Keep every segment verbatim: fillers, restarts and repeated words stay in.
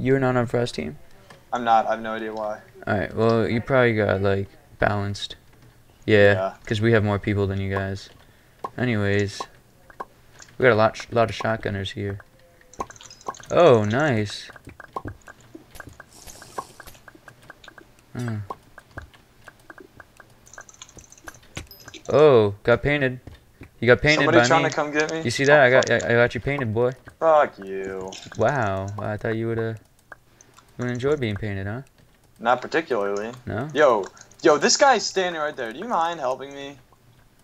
You're not on Frost team? I'm not. I have no idea why. Alright, well, you probably got, like, balanced. Yeah, because yeah. we have more people than you guys. Anyways, we got a lot, lot of shotgunners here. Oh, nice. Hmm. Oh, got painted. You got painted Somebody by trying me. to come get me? You see that? I got, I got you painted, boy. Fuck you. Wow, I thought you would uh, would enjoy being painted, huh? Not particularly. No. Yo, yo, this guy's standing right there. Do you mind helping me?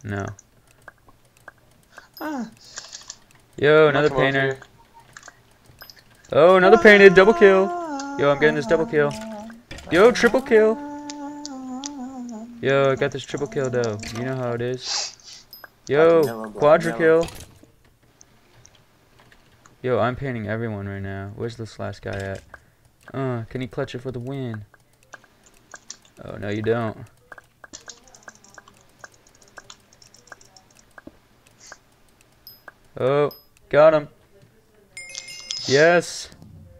No. Ah. Yo, another painter. Oh, another ah. painted. Double kill. Yo, I'm getting this double kill. Yo, triple kill. Yo, I got this triple kill though. You know how it is. Yo, quadra kill. Yo, I'm painting everyone right now. Where's this last guy at? Uh, can he clutch it for the win? Oh, no you don't. Oh, got him. Yes.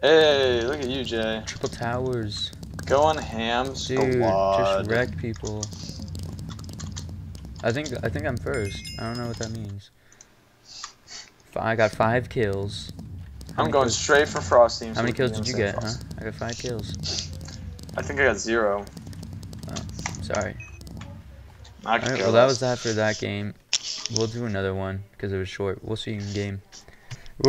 Hey, look at you, Jay. Triple towers. Going ham squad. Dude, just wreck people. I think I think I'm first. I don't know what that means. I got five kills. How I'm going kills? straight for Frost teams. How many kills did you get? Huh? I got five kills. I think I got zero. Oh, sorry. I can All right, well, that was that for that game. We'll do another one because it was short. We'll see you in game.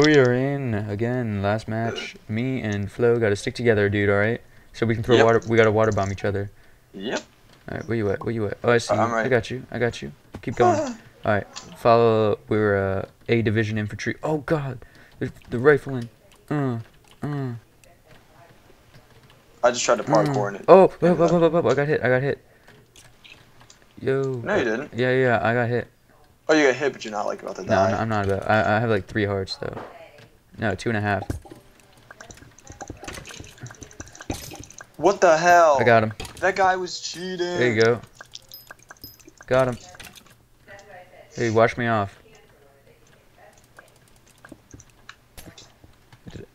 We are in again. Last match. Me and Flo got to stick together, dude. All right. So we can throw yep. water. We gotta water bomb each other. Yep. All right. Where you at? Where you at? Oh, I see. Uh, I'm right. I got you. I got you. Keep going. All right. Follow. We were uh, A Division infantry. Oh God. The, the rifling. Uh. Uh. I just tried to parkour in it. Oh. Whoa, whoa, whoa, whoa, whoa. I got hit. I got hit. Yo. No, you didn't. Yeah, yeah. I got hit. Oh, you got hit, but you're not like about to die. No, I'm not about. I, I have like three hearts though. No, two and a half. What the hell? I got him. That guy was cheating. There you go. Got him. Hey, watch me off.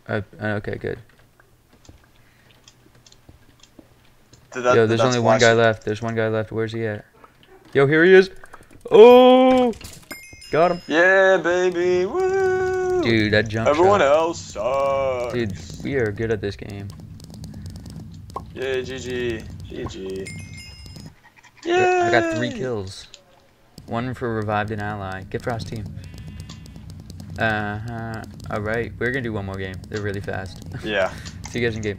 I, I, okay, good. Did that, Yo, there's only one guy left. There's one guy left. Where's he at? Yo, here he is. Oh! Got him. Yeah, baby. Woo! Dude, that jump Everyone shot. else sucks. Dude, we are good at this game. Yeah, G G. G G. Yeah. I got three kills. One for revived an ally. Get Frost team. Uh huh. Alright, we're gonna do one more game. They're really fast. Yeah. See you guys in game.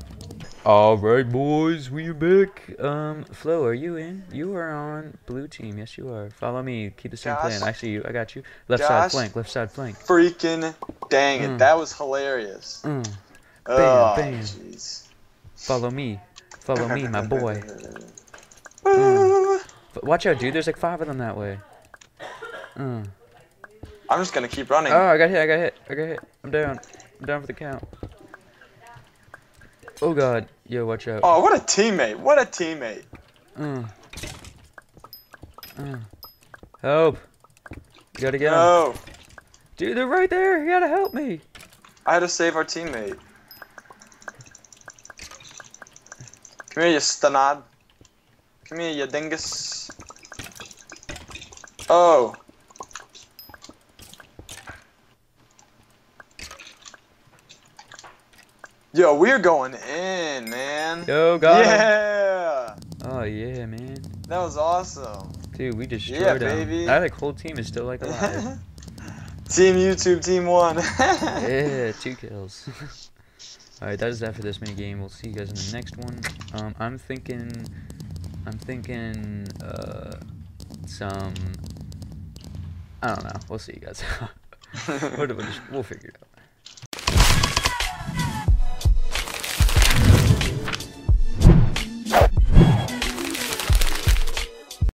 Alright, boys, we're back. Um, Flo, are you in? You are on blue team. Yes, you are. Follow me. Keep the same Gosh. plan. I see you. I got you. Left Gosh. side flank. Left side flank. Freaking dang it. Mm. That was hilarious. Mm. Bam, oh, bam. Geez. Follow me. Follow me, my boy. Mm. Watch out, dude. There's like five of them that way. Mm. I'm just gonna keep running. Oh, I got hit. I got hit. I got hit. I'm down. I'm down for the count. Oh God. Yo, watch out. Oh, what a teammate. What a teammate. Mm. Mm. Help. You gotta get no. him. Dude, they're right there. You gotta help me. I had to save our teammate. Come here, you stanad. Come here, you dingus. Oh. Yo, we're going in, man. Yo, got yeah. him. Yeah. Oh, yeah, man. That was awesome. Dude, we destroyed yeah, baby. him. That like, whole team is still like alive. Team YouTube, team one. Yeah, two kills. Alright, that is that for this mini game. We'll see you guys in the next one. Um, I'm thinking, I'm thinking, uh, some, I don't know. We'll see you guys. We'll figure it out.